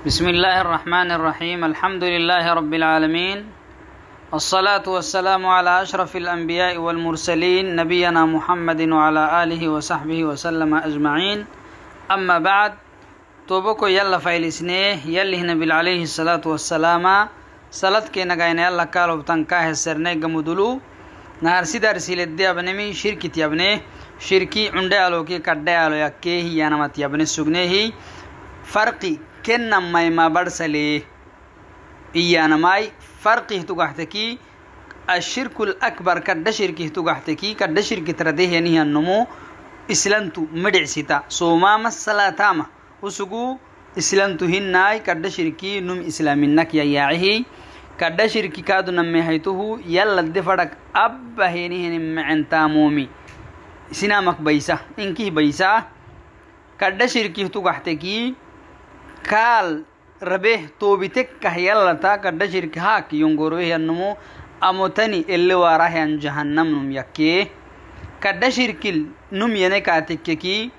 بسم الله الرحمن الرحيم. الحمد لله رب العالمين، الصلاة والسلام على أشرف الأنبياء والمرسلين، نبينا محمد وعلى آله وصحبه وسلم أجمعين. أما بعد، توبكو يلا فايلسنيه يلي هنبيل عليه الصلاة والسلام صلاة كي نغاين يلا كالو بتنكاه السرني قمدلو نهار سيدار سيلد دي أبنمي شركي تيابني شركي عنده ألوكي كده ألو يكيه يانما تيابني سغنيه فرقي كنماي ما برسليه إيانماي فرقه تقحتكي الشرك الأكبر كده شركه تقحتكي كده شركه ترديه ينهي النمو إسلامتو مدعسيتا سوماما السلاتاما وسقو إسلامتو هنناي كده شركي نم إسلامنك يياعيه كده شركي كادو نميهيتوه يلا الدفرق أبا هينيه نمعن تامومي سنامك بيسا إنكي بيسا كده شركه تقحتكي كال ربه توبتك يلا تا كده شركي هاك ينقروه ينمو أموتني اللي واراه عن جهنم نم يكيه كده شركي نم ينكاتككي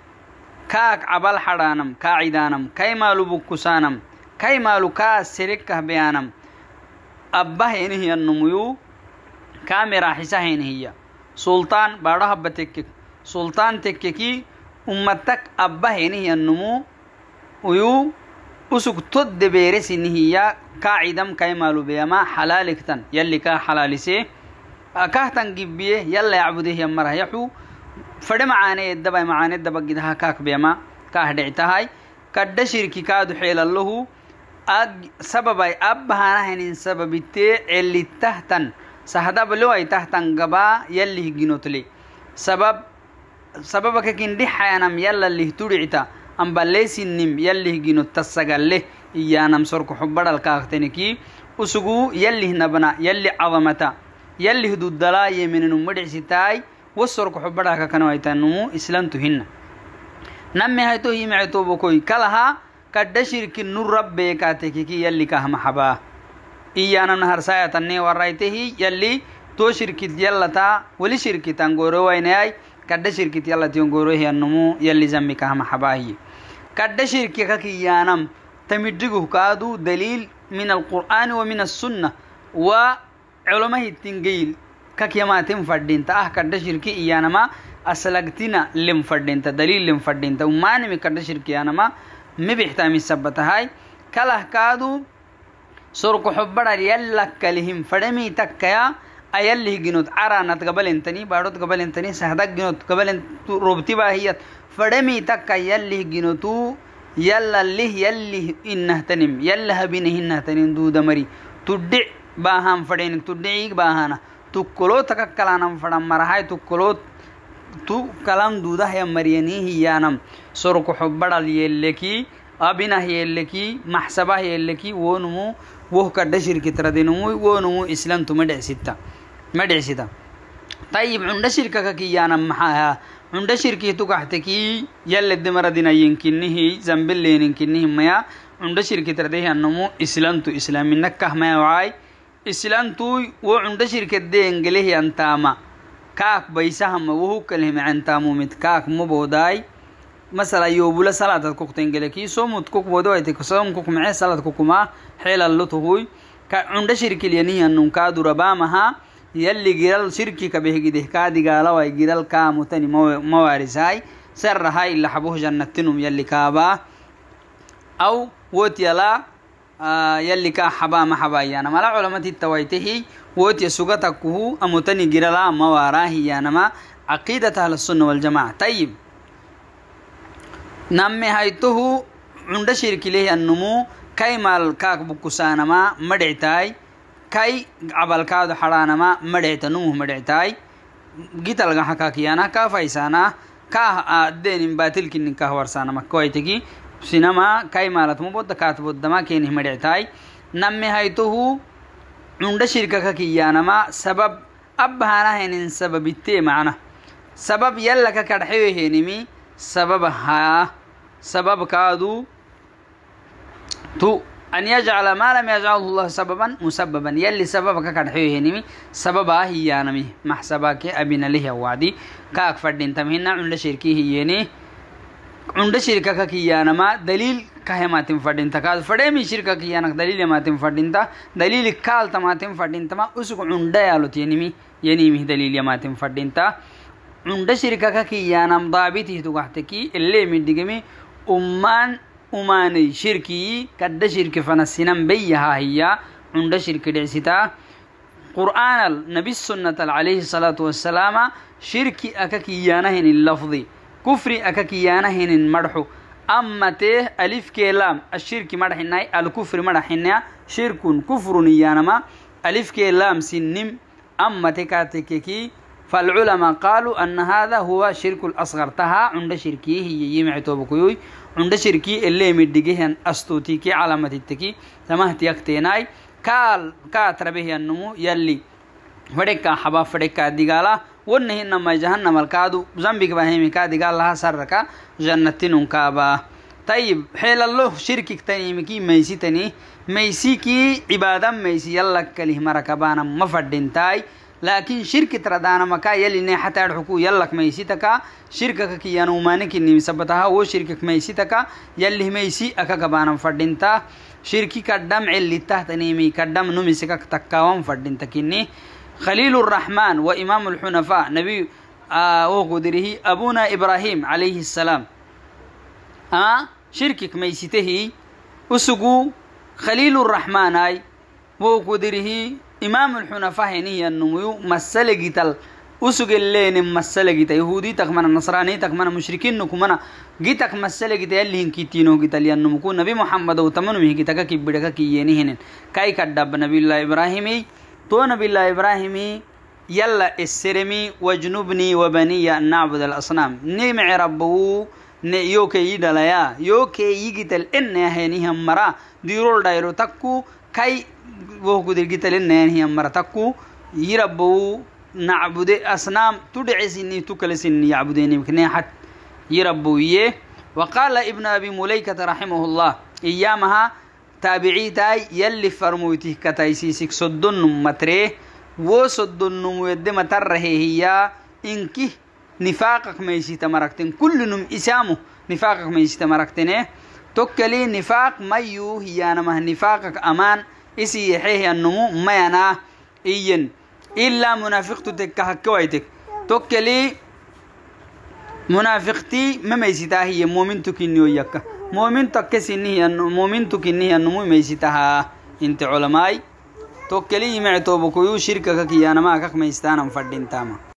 كاك عبال حرانم كاعدانم كاي مالو بكسانم كاي مالو كا سركه بيانم أبه إنهي النمو كاميرا حساه إنهي سلطان بارها بتكك سلطان تككي أمتك أبه إنهي النمو ويو أسك تد بيرس إنهي كاعدم كاي مالو بياما حلالكتن يلي كا حلالسي أكاهتن قبيه يلا يعبده يمره يحو فد معاني الدبا جدها كاك بيما كاهدعتهاي كده شركي كادو حيل الله سبباي أبهانا هنين سببتي اللي تهتن سهدا بلوي تهتن قبا يلي جنوتلي سببك كندي حيانم يلا اللي ترعتا أم بلسي النم يلي جنوت تسجله إيانم سرك حبر الكاختنكي وسجو يلي نبنا يلي عظمتا يلي هدو الدلاي من المدرسة تاي والسرق حبراك كانوا يتنمو إسلام تهنا نمي هيتو هي معتو بكوي كلها كده شركي نور ربي كاتكي يلي كهم حبا إيانا نهر سايا تنني ورايته يلي تو شركي يلا تا ولي شركي تنغورو ويناي كده شركي يلا تنغورو هي النمو يلي زمي كهم حبا هي كده شركي كي يانم تمدغو كادو دليل من القرآن ومن السنة وعلماء التنجيل كيماتم فردينتا كده شركي إيانما أسلقتنا لم فردينتا دليل لم فردينتا ومانمي كده شركي إيانما مبحتامي سبتا هاي كله كادو سرق حبرا يلك لهم فردمي تكيا أيله جنود عرانت قبل انتني بارود قبل انتني سهدك جنود قبل انتو ربطي باهيات فردمي تكيا يله جنودو يلا له يله إنه تنم يله بينه إنه تنم دو دمري تدع باهم فردين تدعيك باهنا تقولوا تككلانم فدم مرحاي تقولوا تو كلام دودا هي مريني هيانم سرق حبر اليلكي أبينا هيلكي محسبة هيلكي ونمو وه كده شركة تردينمو ونمو إسلام تمدع ستة طيب عند شركة كي يانم محاها عند شركة تكحتكي يلا الدمر دينا يمكنني زنبل يمكنني ميا عند شركة ترديه النمو إسلام تو إسلام النكه ما وعي إسلام توي وعند شركة دي إنجليه أنتاما كاك بيسهم وهو كلهم أنتامو مت كاك مبوداي مثلا يوبولا صلاة كوك تنجلكي سومت كوك بوداي تكسوم كوك معه صلاة كوكما حيل اللطه هوي كعند شركة ليني أنهم كادوا ربامها يلي جرال شركة كبيه جده كادي قالوا يجرال كامو تاني موارزاي سر هاي اللي حبوه جنتنهم يلي كابا أو وتيلا يلي كا حبا ما حبا يانا ما لا علماء التويته ووت يسوقتكه أموتني جرلا ما وراه يانا ما عقيدة أهل السنة والجماعة. طيب نمي هايته عند شركي له النمو كاي مال كاك بكسانا ما مدعتاي كاي عبال كادو حرانا ما مدعت نمو مدعتاي قتل غحكا كيانا كا فايسانا كا دين باتل كنن كا ورسانا ما كويتكي سينما كاي مالات مبودا كاتبودا ما كينه مدعتاي نمي هايتوه عند شركة كيانما سبب أبهانا هنين سبب التي معنا سبب يلك كرحيه هنمي سبب ها سبب كادو تو أن يجعل ما لم يجعله الله سببا مسببا يلي سببك كرحيه هنمي سببا هيانمي محسباك أبنا له وعدي كاك فردين تمهنا عند شركي هيني عند شركة كيانا ما دليل كه ماتم فردين تا كاز فردمي شركة كيانا دليل ماتم فردين تا دليل كال تماتم فردين تا ما أسوق عند يالوت ينمي دليل ماتم فردين تا عند شركة كيانا مضابطه تقحتكي اللي مديكمي أماني شركي كده شركة فنسينم بيها هي عند شركة دعستا قرآن النبي السنة عليه الصلاة والسلام شركي أكاكيانا هن اللفظي كفري أكاكيانا هن مرحو أما تيه ألف كلام الشركي مرحيناي الكفر مرحيناي شرك كفر يانما ألف كلام سنم أما تكاتككي فالعلماء قالوا أن هذا هو شرك الأصغر تها عند شركي هي يمعتو بكيوي عند شركي اللي مدقهن أستوتيكي علامة التكي تمهت يكتيناي كال كاتربه النمو يلي فدكا حبا فدكا ديغالا ونهن ما جهنم الكادو زنبك بهيمي كاديغال لها سركا جنتين كابا. طيب حيل الله شركك تنيمكي ميسيتني ميسيكي عبادا ميسي يلا كليه مركبانا مفردين تاي لكن شركة ردانا مكا يلي نحتار حكو يلك ميسي تكا شركة كيانو مانك نمسبتها هو شركة ميسي تكا يلي ميسي أكا كبانا مفردين تا شركي كدم اللي تحت نيمي كدم نمسكا تكاوان فردين تكيني خليل الرحمن وإمام الحنفاء نبي وقدره أبونا إبراهيم عليه السلام شركك ميسيته أسقو خليل الرحمن أي وقدره إمام الحنفاء هني النمو مسألة جتال أسوق اللي مسألة جت يهودي تكمن النصراني تكمن المشركين نكمنا جتك مسألة جت اللي هنكتينه جت اللي النمو نبي محمد وتمنه جتك كي بدك كي ينهن كاي كذب نبي الله إبراهيمي تو نبي الله إبراهيمي يلا السرمي وجنبني وبني أن نعبد الأصنام نيمع ربه نيوكي دليا يوكي جت الإنه هني هم مرا ديرول دايرو تكو كاي وهو درجت لنا هي مرتكو يربو نعبد أصنام تدعسني تكلسني يعبدني مكني حد يربو يه. وقال ابن أبي مليكة رحمه الله إيامها تابعي تاي يلي فرموته كتايسيسك صدن متره وصدن ويد متره هي إنكه نفاقك ميسي تمركتن كلنم إسامه نفاقك ميسي تمركتنه تكلي نفاق ميو هي أنا مه نفاقك أمان إسي يحيه النمو ما أنا إين إلا منافقتك كهكويتك توكلي منافقتي ما ميسيتها هي مؤمنتك إني وياك مؤمنتك كسيني أن مؤمنتك إني النمو ميسيتها أنت علماي توكلي معتوبك يو شركك يا أنا معك ميستانا مفردين تاما.